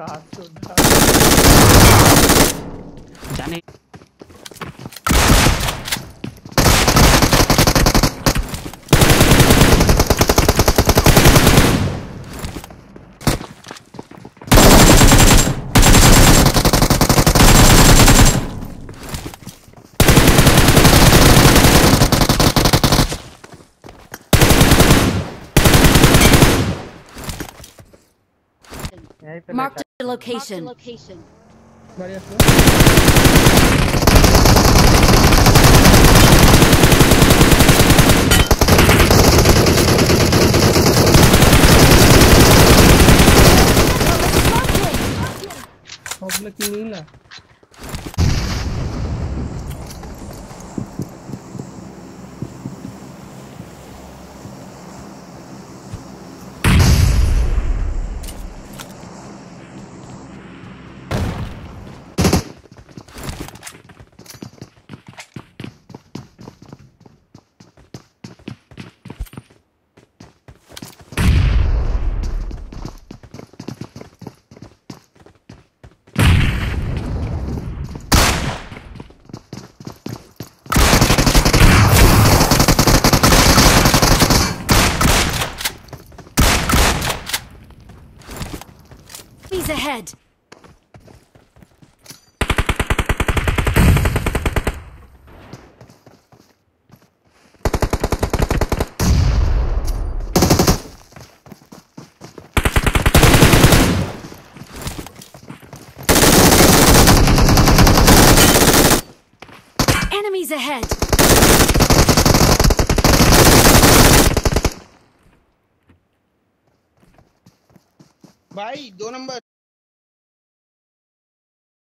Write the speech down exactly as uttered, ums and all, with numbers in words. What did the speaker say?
जाने Marked a location. Marked a location. Ahead. Enemies ahead. भाई दो नंबर